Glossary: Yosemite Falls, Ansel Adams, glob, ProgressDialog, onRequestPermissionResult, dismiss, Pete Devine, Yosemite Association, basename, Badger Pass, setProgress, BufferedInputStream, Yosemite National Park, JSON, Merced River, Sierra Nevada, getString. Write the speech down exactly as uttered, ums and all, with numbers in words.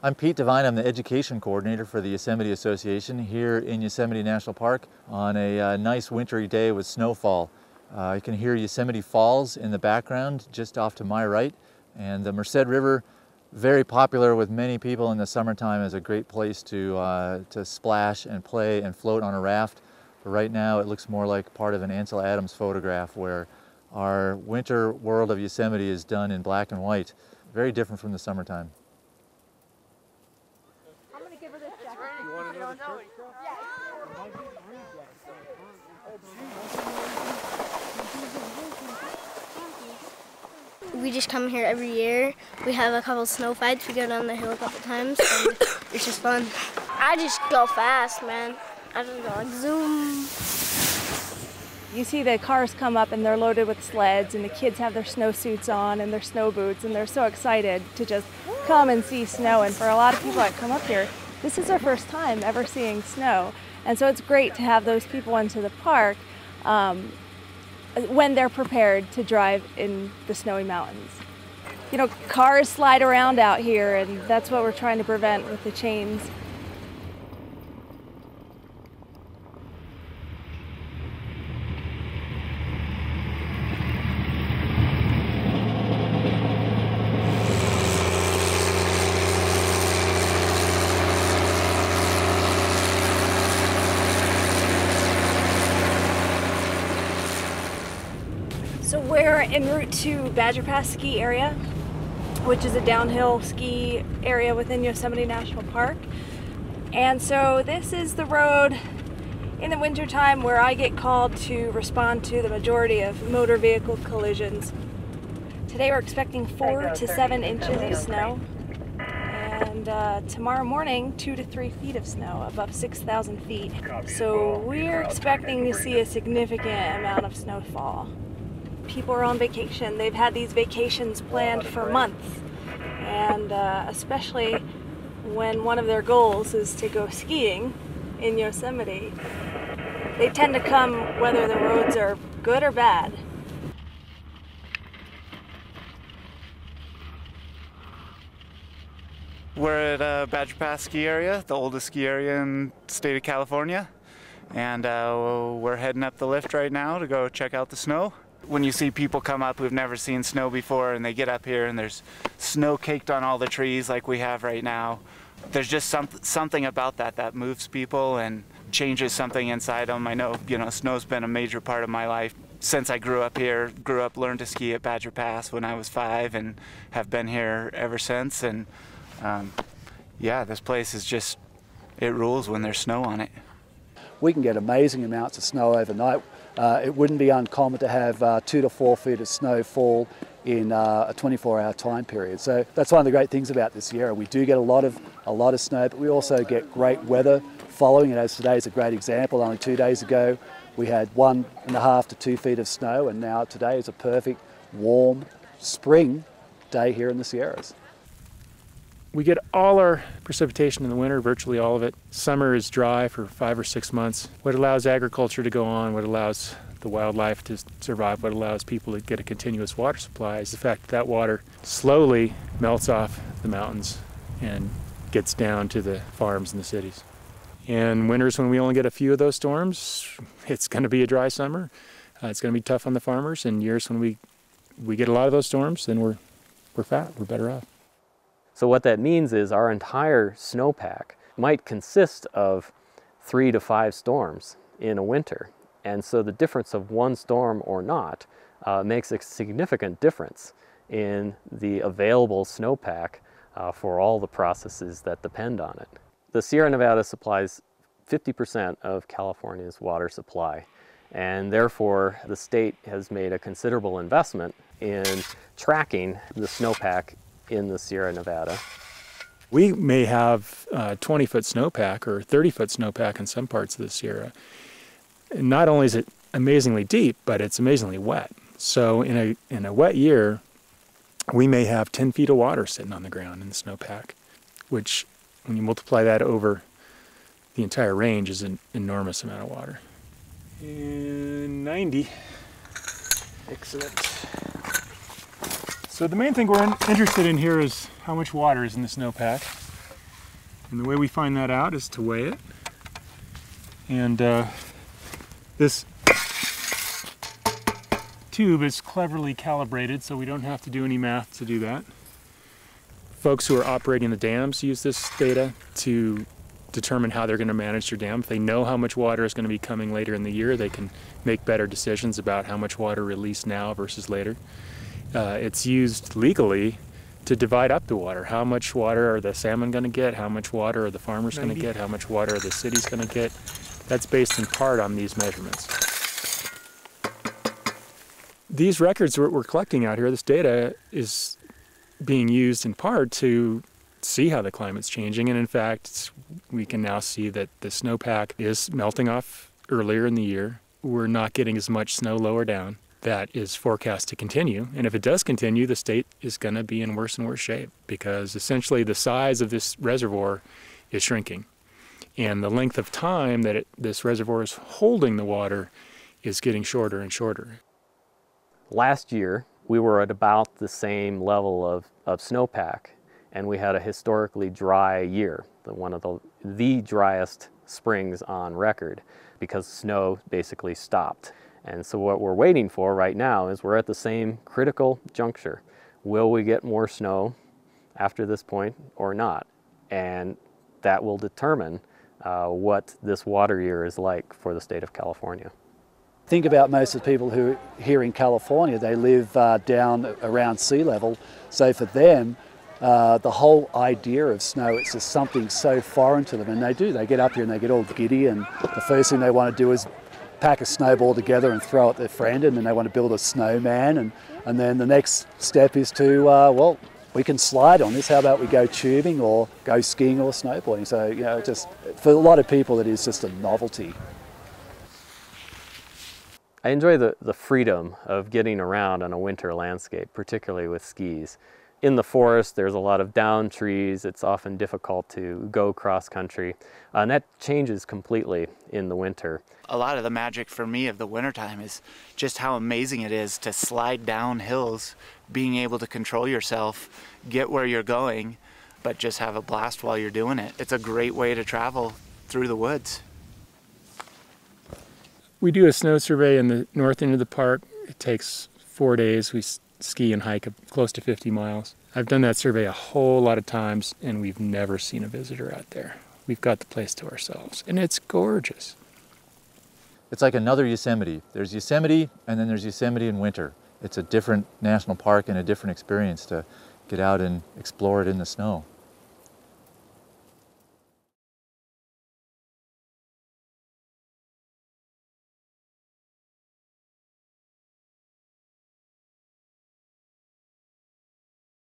I'm Pete Devine. I'm the education coordinator for the Yosemite Association here in Yosemite National Park on a uh, nice wintry day with snowfall. Uh, you can hear Yosemite Falls in the background just off to my right, and the Merced River, very popular with many people in the summertime, is a great place to, uh, to splash and play and float on a raft. But right now it looks more like part of an Ansel Adams photograph where our winter world of Yosemite is done in black and white. Very different from the summertime. We just come here every year. We have a couple snow fights. We go down the hill a couple times. And it's just fun. I just go fast, man. I just go like zoom. You see the cars come up and they're loaded with sleds, and the kids have their snowsuits on and their snow boots, and they're so excited to just come and see snow. And for a lot of people that come up here, this is their first time ever seeing snow. And so it's great to have those people into the park um, when they're prepared to drive in the snowy mountains. You know, cars slide around out here, and that's what we're trying to prevent with the chains. So we're en route to Badger Pass ski area, which is a downhill ski area within Yosemite National Park. And so this is the road in the wintertime where I get called to respond to the majority of motor vehicle collisions. Today we're expecting four to seven inches of snow, and uh, tomorrow morning two to three feet of snow above six thousand feet. So we're expecting to see a significant amount of snowfall. People are on vacation. They've had these vacations planned for months, and uh, especially when one of their goals is to go skiing in Yosemite, they tend to come whether the roads are good or bad. We're at uh, Badger Pass ski area, the oldest ski area in the state of California, and uh, we're heading up the lift right now to go check out the snow. When you see people come up who've never seen snow before, and they get up here and there's snow caked on all the trees like we have right now, there's just some, something about that that moves people and changes something inside them. I know, you know, snow's been a major part of my life since I grew up here. Grew up, learned to ski at Badger Pass when I was five, and have been here ever since. And um, yeah, this place is just, it rules when there's snow on it. We can get amazing amounts of snow overnight. Uh, it wouldn't be uncommon to have uh, two to four feet of snow fall in uh, a twenty-four hour time period. So that's one of the great things about this Sierra. We do get a lot of a lot of snow, but we also get great weather following it. As today is a great example, only two days ago we had one and a half to two feet of snow, and now today is a perfect warm spring day here in the Sierras. We get all our precipitation in the winter, virtually all of it. Summer is dry for five or six months. What allows agriculture to go on, what allows the wildlife to survive, what allows people to get a continuous water supply is the fact that that water slowly melts off the mountains and gets down to the farms and the cities. In winters when we only get a few of those storms, it's going to be a dry summer. Uh, it's going to be tough on the farmers. And years when we, we get a lot of those storms, then we're, we're fat, we're better off. So what that means is our entire snowpack might consist of three to five storms in a winter. And so the difference of one storm or not uh, makes a significant difference in the available snowpack uh, for all the processes that depend on it. The Sierra Nevada supplies fifty percent of California's water supply, and therefore the state has made a considerable investment in tracking the snowpack in the Sierra Nevada. We may have a twenty foot snowpack or thirty foot snowpack in some parts of the Sierra. And not only is it amazingly deep, but it's amazingly wet. So in a, in a wet year, we may have ten feet of water sitting on the ground in the snowpack, which when you multiply that over the entire range is an enormous amount of water. And ninety. Excellent. So the main thing we're interested in here is how much water is in the snowpack. And the way we find that out is to weigh it. And uh, this tube is cleverly calibrated, so we don't have to do any math to do that. Folks who are operating the dams use this data to determine how they're going to manage their dam. If they know how much water is going to be coming later in the year, they can make better decisions about how much water released now versus later. Uh, it's used legally to divide up the water. How much water are the salmon going to get? How much water are the farmers going to get? How much water are the cities going to get? That's based in part on these measurements. These records we're collecting out here, this data is being used in part to see how the climate's changing. And in fact, we can now see that the snowpack is melting off earlier in the year. We're not getting as much snow lower down. That is forecast to continue. And if it does continue, the state is going to be in worse and worse shape because essentially the size of this reservoir is shrinking. And the length of time that it, this reservoir is holding the water is getting shorter and shorter. Last year, we were at about the same level of, of snowpack, and we had a historically dry year, the, one of the, the driest springs on record, because snow basically stopped. And so what we're waiting for right now is we're at the same critical juncture. Will we get more snow after this point or not? And that will determine uh, what this water year is like for the state of California. Think about most of the people who are here in California, they live uh, down around sea level. So for them, uh, the whole idea of snow, it's just something so foreign to them. And they do, they get up here and they get all giddy, and the first thing they want to do is pack a snowball together and throw it at their friend, and then they want to build a snowman. And, and then the next step is to, uh, well, we can slide on this. How about we go tubing or go skiing or snowboarding? So, you know, just for a lot of people, it is just a novelty. I enjoy the, the freedom of getting around on a winter landscape, particularly with skis. In the forest, there's a lot of down trees. It's often difficult to go cross country, and that changes completely in the winter. A lot of the magic for me of the wintertime is just how amazing it is to slide down hills, being able to control yourself, get where you're going, but just have a blast while you're doing it. It's a great way to travel through the woods. We do a snow survey in the north end of the park. It takes four days. We ski and hike close to fifty miles. I've done that survey a whole lot of times, and we've never seen a visitor out there. We've got the place to ourselves, and it's gorgeous. It's like another Yosemite. There's Yosemite, and then there's Yosemite in winter. It's a different national park and a different experience to get out and explore it in the snow.